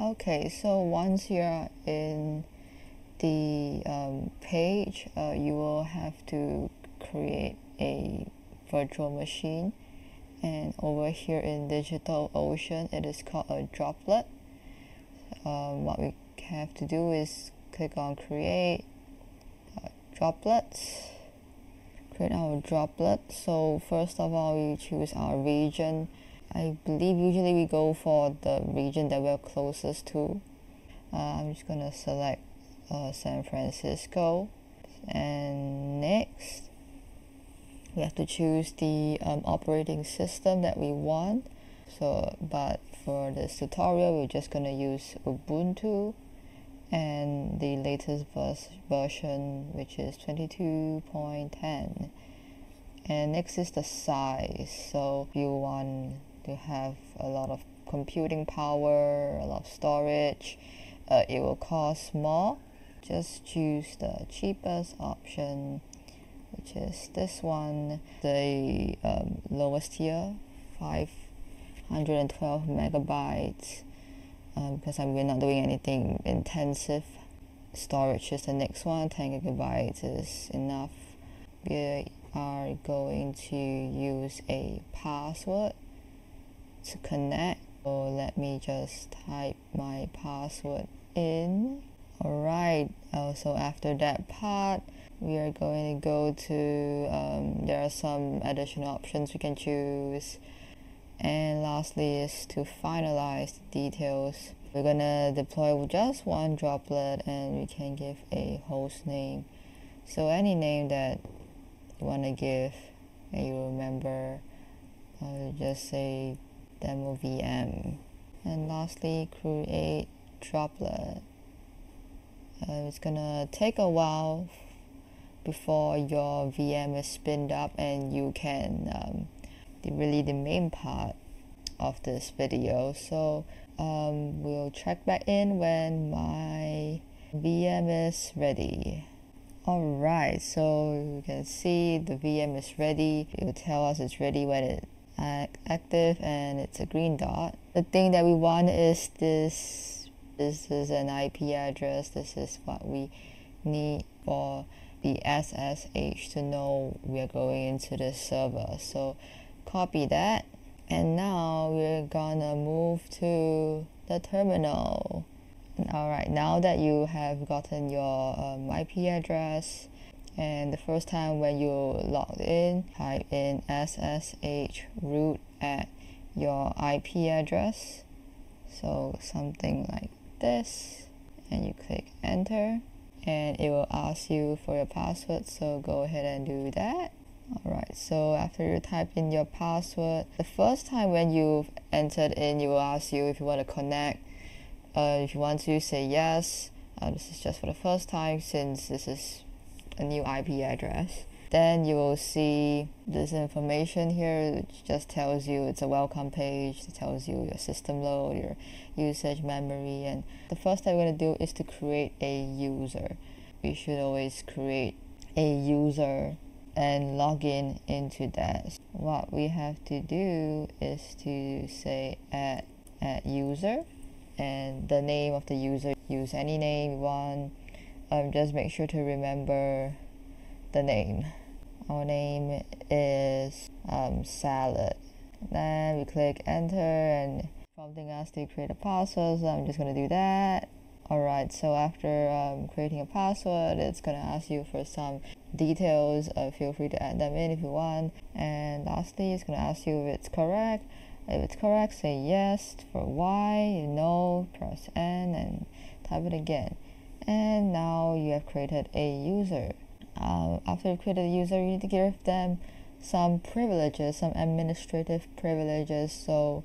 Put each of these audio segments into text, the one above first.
Okay, so once you're in the page, you will have to create a virtual machine, and over here in DigitalOcean it is called a droplet. What we have to do is click on create droplets, create our droplet. So first of all, we choose our region. I believe usually we go for the region that we're closest to. I'm just gonna select San Francisco, and next we have to choose the operating system that we want. So but for this tutorial we're just gonna use Ubuntu and the latest version, which is 22.10. and next is the size. So if you want to have a lot of computing power, a lot of storage, it will cost more. Just choose the cheapest option, which is this one, the lowest tier, 512 megabytes, because we're not doing anything intensive. Storage is the next one, 10 gigabytes is enough. We are going to use a password to connect. So let me just type my password in. Alright, so after that part, we are going to go to, there are some additional options we can choose. And lastly is to finalize the details. We're going to deploy with just one droplet, and we can give a host name. So any name that you want to give and you remember, just say demo VM. And lastly, create droplet. It's gonna take a while before your VM is spinned up, and you can really the main part of this video. So we'll check back in when my VM is ready. Alright, so you can see the VM is ready. It will tell us it's ready when it's active, and it's a green dot. The thing that we want is this is an IP address. This is what we need for the SSH to know we are going into this server. So copy that, and now we're gonna move to the terminal. Alright, now that you have gotten your IP address, and the first time when you logged in, type in SSH root at your IP address, so something like this, and you click enter, and it will ask you for your password, so go ahead and do that. Alright, so after you type in your password, the first time when you've entered in, it will ask you if you want to connect. If you want to, say yes. This is just for the first time since this is a new IP address. Then you will see this information here, which just tells you it's a welcome page. It tells you your system load, your usage, memory, and the first thing we're going to do is to create a user. We should always create a user and log in into that. So what we have to do is to say add user, and the name of the user, use any name you want. Just make sure to remember the name. Our name is salad. Then we click enter, and prompting us to create a password, so I'm just going to do that. Alright, so after creating a password, it's going to ask you for some details. Feel free to add them in if you want. And lastly, it's going to ask you if it's correct. If it's correct, say yes. For Y, no, press N and type it again. And now you have created a user. After you've created a user, you need to give them some privileges, some administrative privileges, so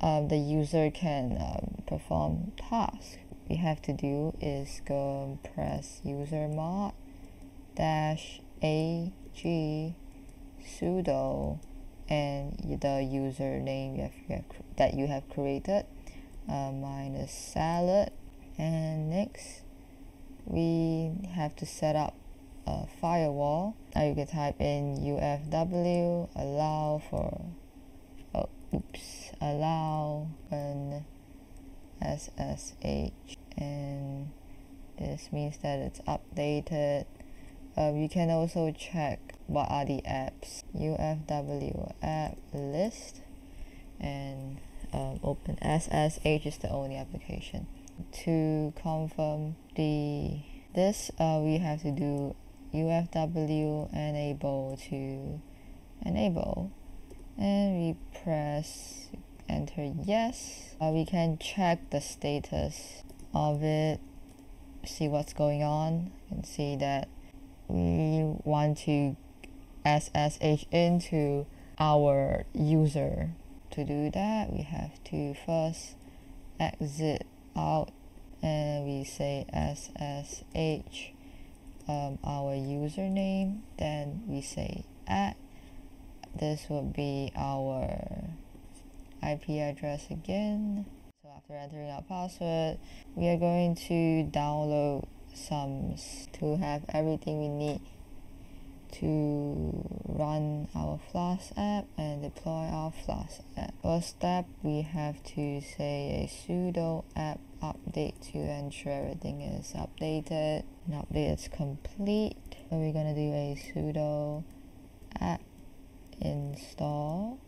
the user can perform tasks. What we have to do is go and press user mod -ag sudo and the username that you have created. Mine is salad, and next we have to set up a firewall. Now you can type in UFW, allow SSH, and this means that it's updated. You can also check what are the apps, UFW app list, and open SSH is the only application. To confirm this, we have to do UFW enable to enable, and we press enter yes. We can check the status of it, see what's going on, and see that we want to SSH into our user. To do that, we have to first exit out, and we say SSH our username, then we say at, this would be our IP address again. So after entering our password, we are going to download some to have everything we need to run our Flask app and deploy our Flask app. First step, we have to say a sudo app update to ensure everything is updated. An update is complete. So we're gonna do a sudo app install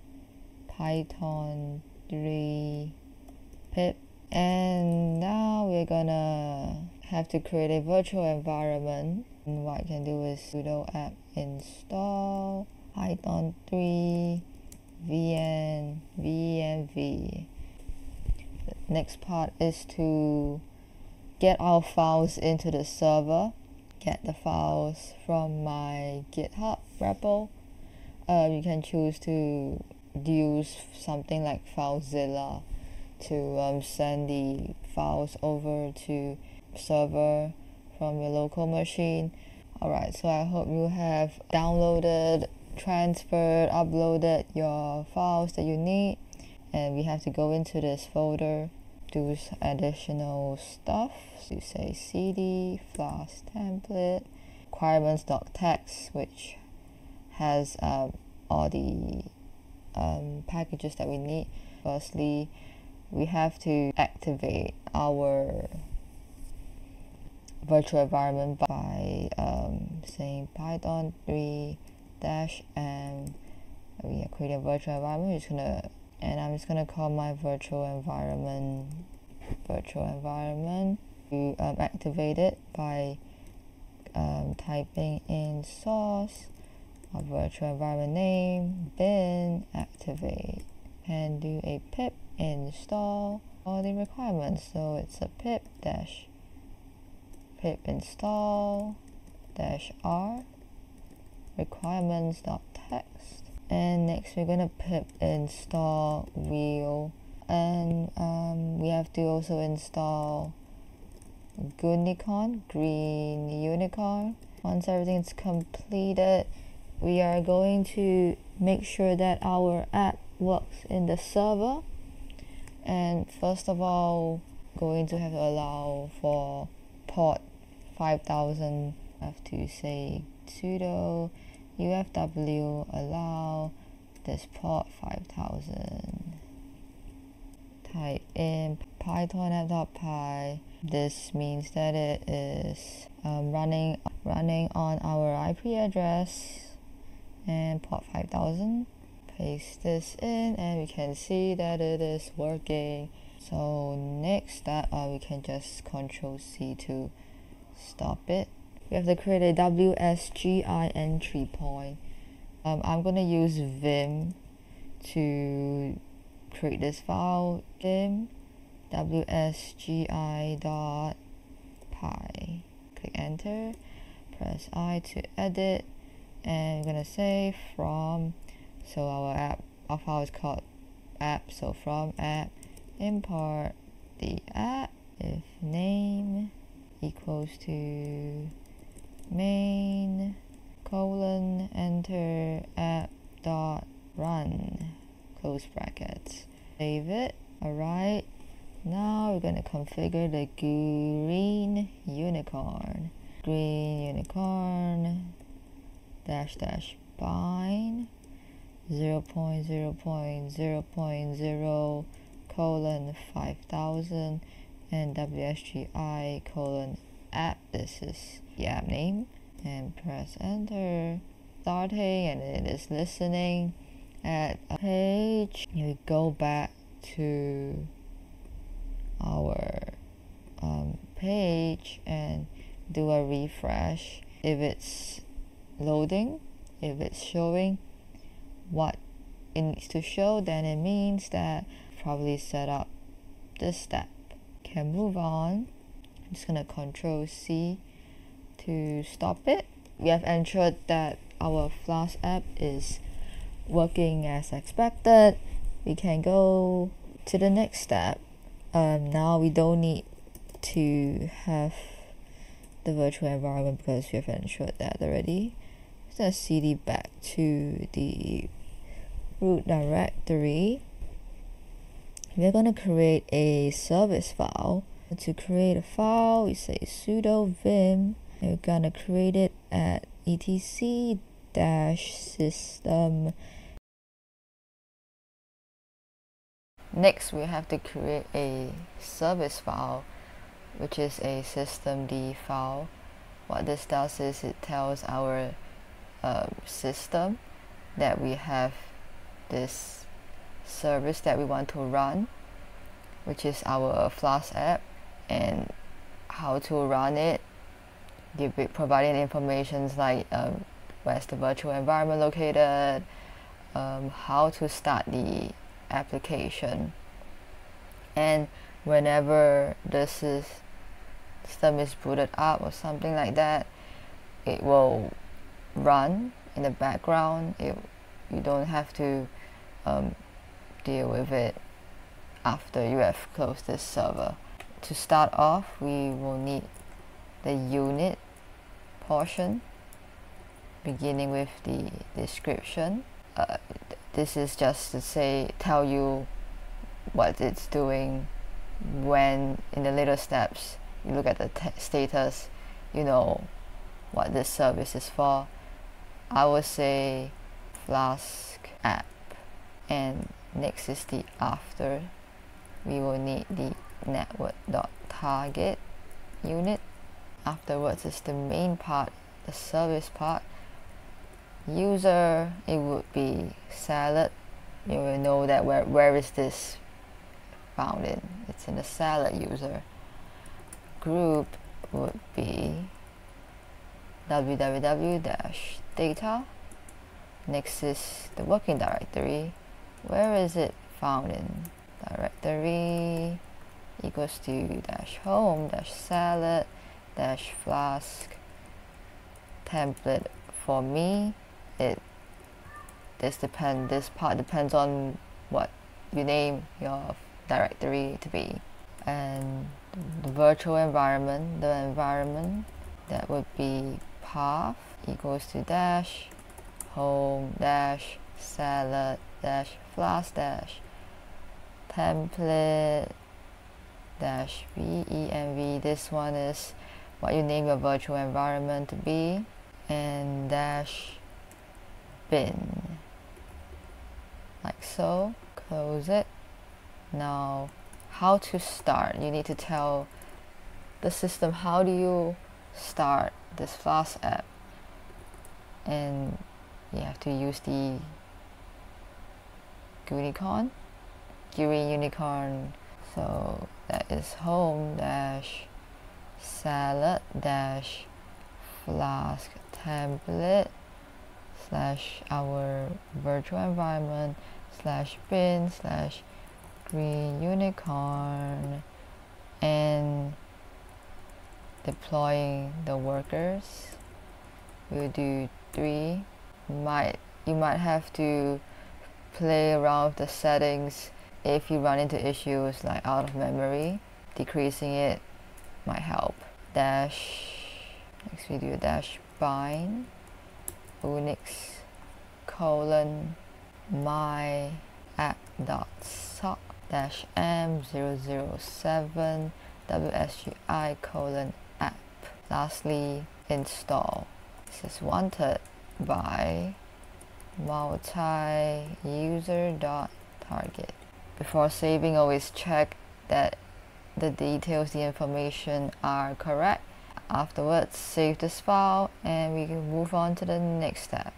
Python 3 pip, and now we're gonna have to create a virtual environment. And what I can do is sudo app install Python 3 vnv. The next part is to get our files into the server. Get the files from my GitHub repo. You can choose to use something like Filezilla to send the files over to server from your local machine. Alright, so I hope you have downloaded, transferred, uploaded your files that you need, and we have to go into this folder, do additional stuff. So you say cd flask template requirements.txt, which has all the packages that we need. Firstly, we have to activate our virtual environment by saying Python 3 -m. We are creating a virtual environment. I'm just gonna call my virtual environment. You activate it by typing in source, our virtual environment name, bin activate, and do a pip install all the requirements. So it's a pip pip install -r requirements.txt, and next we're gonna pip install wheel, and we have to also install gunicorn, green unicorn. Once everything is completed, we are going to make sure that our app works in the server. And first of all, going to have to allow for port 5000. I have to say sudo ufw allow this port 5000. Type in python app.py. This means that it is running on our IP address and port 5000. Paste this in, and we can see that it is working. So next step, we can just Ctrl+C to stop it. We have to create a WSGI entry point. I'm gonna use vim to create this file. Vim wsgi.py. Click enter, press I to edit, and I'm gonna say from. So our file is called app, so from app import the app, if name equals to main : enter app dot run, close brackets, save it. Alright, now we're going to configure the green unicorn -- bind 0.0.0.0 $5000 and WSGI app. This is the app name, and press enter. Starting, and it is listening at a page. You go back to our page and do a refresh. If it's loading, if it's showing what it needs to show, then it means that probably set up this step. Can move on. I'm just gonna Control C to stop it. We have ensured that our Flask app is working as expected. We can go to the next step. Now we don't need to have the virtual environment because we have ensured that already. Just gonna cd back to the root directory. We're gonna create a service file. To create a file, we say sudo vim. We're gonna create it at etc-system. Next, we have to create a service file, which is a systemd file. What this does is it tells our system that we have this service that we want to run, which is our Flask app, and how to run it, providing information like where's the virtual environment located, how to start the application. And whenever this system is booted up or something like that, it will run in the background. You don't have to deal with it after you have closed this server. To start off, we will need the unit portion, beginning with the description. This is just to tell you what it's doing. When in the later steps you look at the status, you know what this service is for. I will say Flask app, and next is the after. We will need the network.target unit. Afterwards is the main part, the service part. User, it would be salad. You will know that where is this found in. It's in the salad user. Group would be www-data. Next is the working directory. Where is it found in? Directory equals to -home -salad -flask. Template for me, this part depends on what you name your directory to be. And the virtual environment, the environment, that would be path equals to -home -salad -flask -template -venv. This one is what you name your virtual environment to be. And -bin, like so. Close it. Now, how to start? You need to tell the system how do you start this Flask app, and you have to use the GUI unicorn. So that is home -salad -flask template/our virtual environment/bin/GUI unicorn, and deploying the workers. We'll do 3. You might have to play around with the settings if you run into issues like out of memory. Decreasing it might help. Next we do -bind unix:/myapp.sock -m007wsgi:/app. Lastly, install. This is wanted by multi-user.target. Before saving, always check that the details, the information are correct. Afterwards, save this file and we can move on to the next step.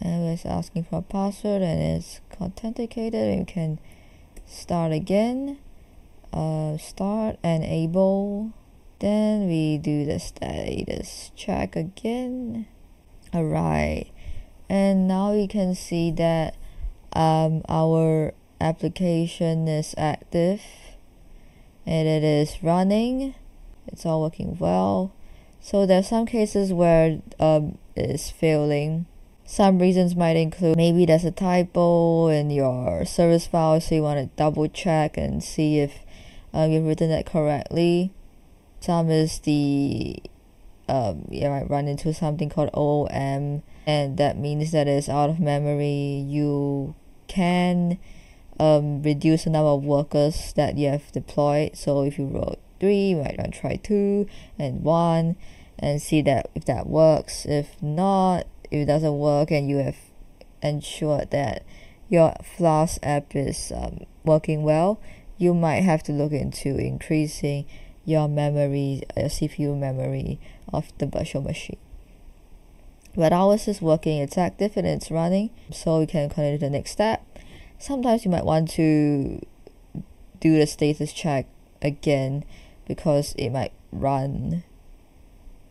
And it's asking for a password and it's authenticated. You can start again, start, enable. Then we do the status check again. Alright, and now you can see that our application is active and it is running. It's all working well. So there's some cases where it is failing. Some reasons might include maybe there's a typo in your service file, so you want to double check and see if you've written that correctly. Some is the you might run into something called OOM, and that means that it's out of memory. You can reduce the number of workers that you have deployed. So if you wrote 3, you might want to try 2 and 1 and see that if that works. If not, if it doesn't work and you have ensured that your Flask app is working well, you might have to look into increasing your memory, your CPU memory of the virtual machine. But ours is working, it's active and it's running, so we can continue to the next step. Sometimes you might want to do the status check again because it might run,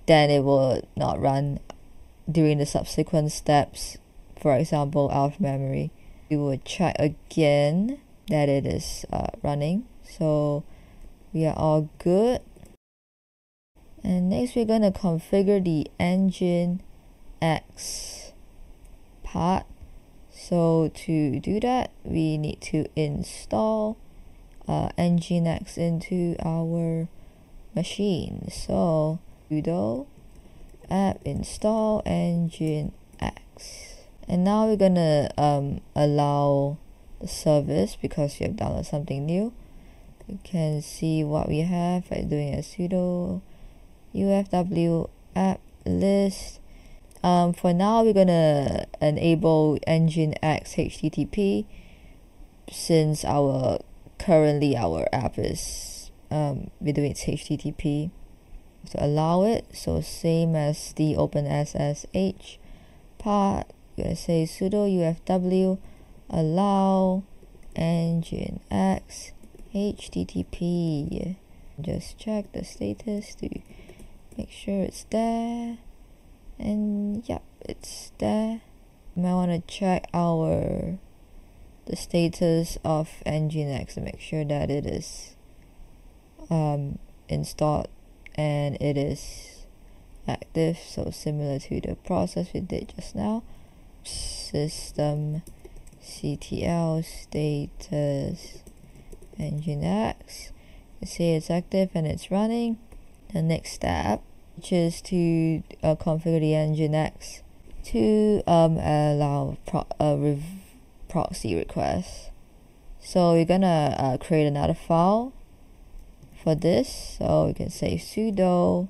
then it will not run during the subsequent steps, for example out of memory. We will check again that it is running, so we are all good. And next we're going to configure the Nginx part. So to do that, we need to install Nginx into our machine. So sudo app install Nginx, and now we're gonna allow the service because we have downloaded something new. You can see what we have by doing a sudo ufw app list. For now we're gonna enable Nginx HTTP since our currently our app is we're doing its HTTP, so allow it. So same as the open SSH part, you're gonna say sudo ufw allow Nginx HTTP. Just check the status to make sure it's there, and yep, it's there. You might want to check the status of Nginx to make sure that it is installed and it is active. So similar to the process we did just now, systemctl status Nginx. You see it's active and it's running. The next step, which is to configure the Nginx to allow proxy requests. So we're gonna create another file for this. So we can say sudo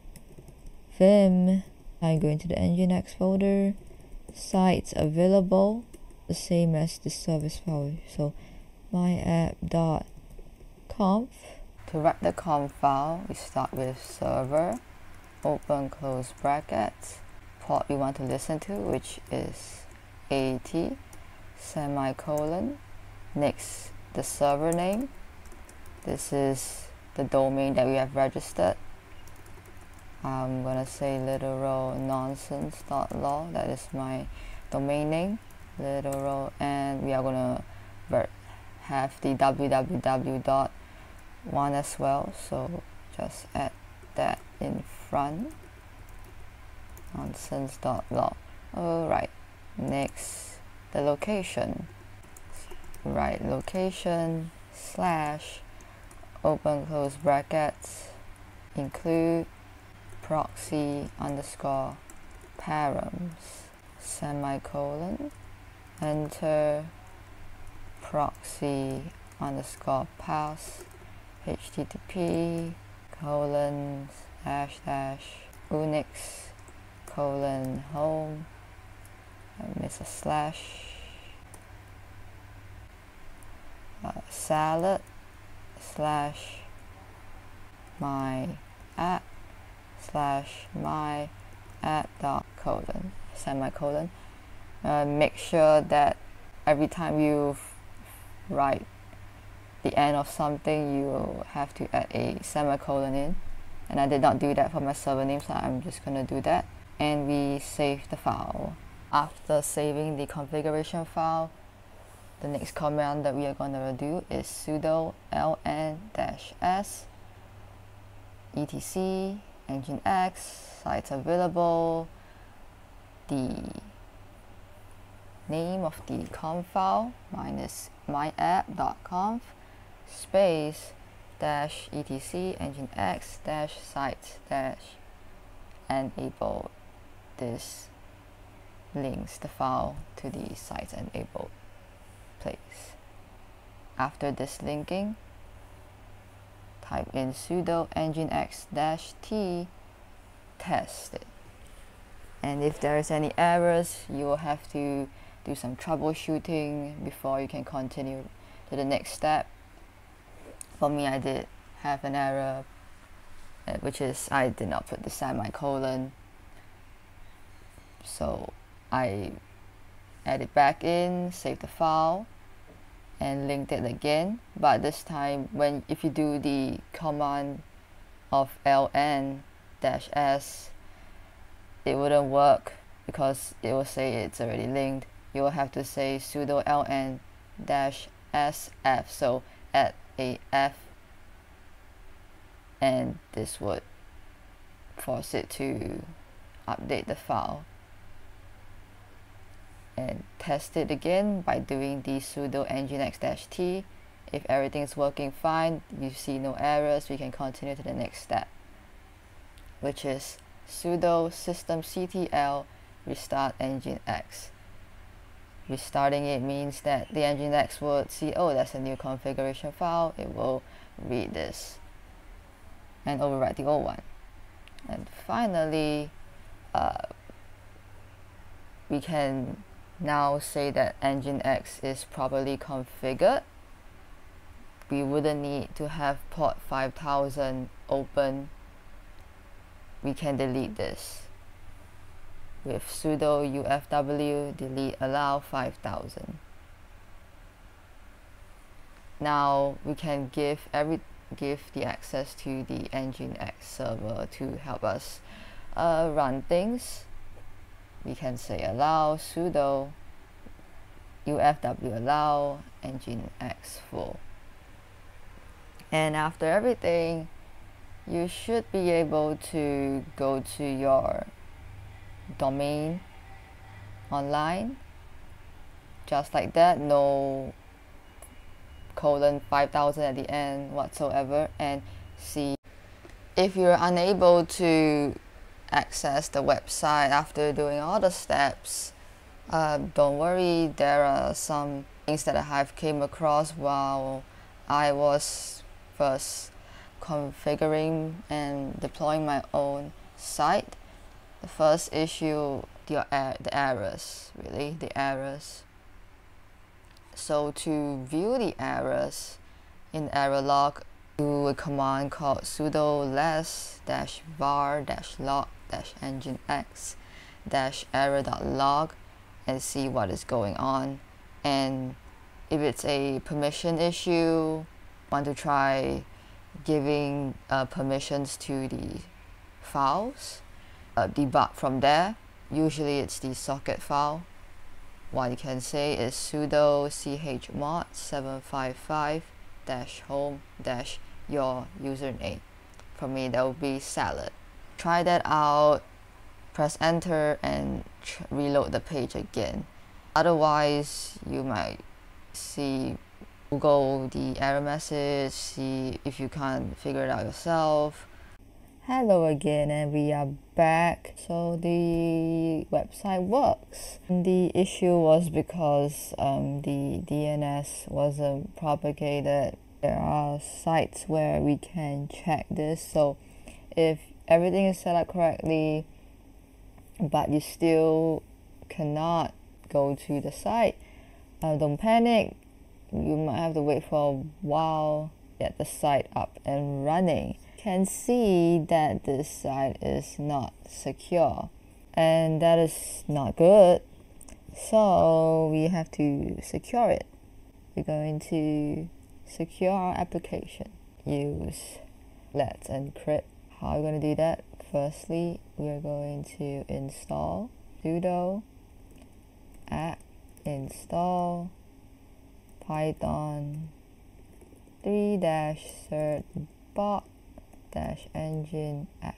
vim. I'm going to the Nginx folder, sites available, the same as the service file. So myapp.conf. To write the conf file, we start with server, open close brackets, port we want to listen to, which is 80, semicolon, next the server name. This is the domain that we have registered. I'm gonna say literal nonsense.lol, that is my domain name, literal, and we are gonna have the www dot one as well, so just add that in front, nonsense.log. Alright, next the location. Right, location / open close brackets include proxy _ params semicolon, enter proxy _ pass http : / unix : home. I miss a slash. salad slash my app slash my app dot colon semicolon. Make sure that every time you write the end of something, you have to add a semicolon in, and I did not do that for my server name, so I'm just gonna do that. And we save the file. After saving the configuration file, the next command that we are gonna do is sudo ln-s etc nginx sites available, the name of the conf file minus myapp.conf space dash etc nginx dash sites dash enable. This links the file to the sites enabled place. After this linking, type in sudo nginx dash t test it, and if there is any errors, you will have to do some troubleshooting before you can continue to the next step. For me, I did have an error, which is I did not put the semicolon, so I added back in, saved the file, and linked it again. But this time, if you do the command of ln-s, it wouldn't work because it will say it's already linked. You will have to say sudo ln-sf, so add a f, and this would force it to update the file. And test it again by doing the sudo nginx-t. If everything is working fine, you see no errors, we can continue to the next step, which is sudo systemctl restart nginx. Restarting it means that the nginx would see, oh, that's a new configuration file, it will read this and overwrite the old one. And finally, we can now say that nginx is properly configured. We wouldn't need to have port 5000 open. We can delete this with sudo ufw delete allow 5000. Now we can give the access to the nginx server to help us run things. We can say allow sudo ufw allow nginx full. And after everything, you should be able to go to your domain online, just like that, no colon 5000 at the end whatsoever, and see. If you're unable to access the website after doing all the steps, don't worry, there are some things that I have came across while I was first configuring and deploying my own site. The first issue, the errors, really, the errors. So to view the errors in error log, do a command called sudo less dash var dash log dash nginx dash error.log and see what is going on. And if it's a permission issue, want to try giving permissions to the files, debug from there. Usually it's the socket file. What you can say is sudo chmod 755-home-your username. For me, that would be salad. Try that out, press enter, and reload the page again. Otherwise, you might see Google the error message, see if you can't figure it out yourself. Hello again, and we are back. So the website works. The issue was because the DNS wasn't propagated. There are sites where we can check this. So if everything is set up correctly, but you still cannot go to the site, don't panic. you might have to wait for a while to get the site up and running. You can see that this site is not secure, and that is not good. So we have to secure it. We're going to secure our application. Use Let's Encrypt. How are we going to do that? Firstly, we are going to install sudo apt install python 3-certbot-nginx.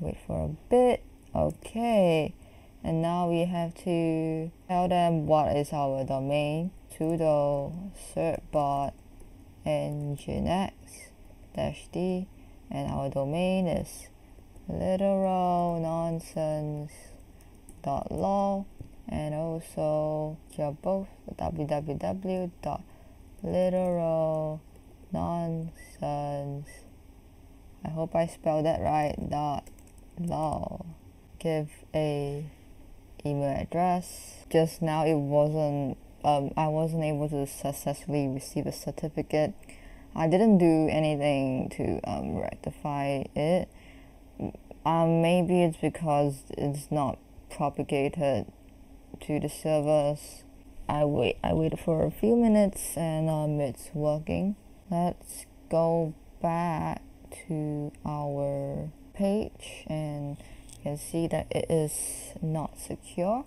Wait for a bit. Okay, and now we have to tell them what is our domain. Sudo certbot nginx -d, and our domain is literalnonsense.lol, and also both www.literalnonsense. I hope I spelled that right. .lol. Give a email address. Just now it wasn't. I wasn't able to successfully receive a certificate. I didn't do anything to rectify it. Maybe it's because it's not propagated to the servers. I waited for a few minutes and it's working. Let's go back to our page, and you can see that it is not secure.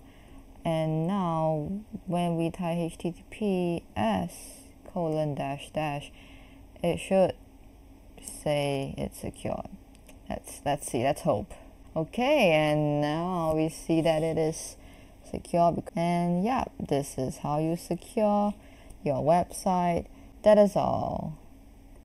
And now when we type https:// it should say it's secure. Let's see, let's hope. Okay, and now we see that it is secure. And yeah, this is how you secure your website. That is all.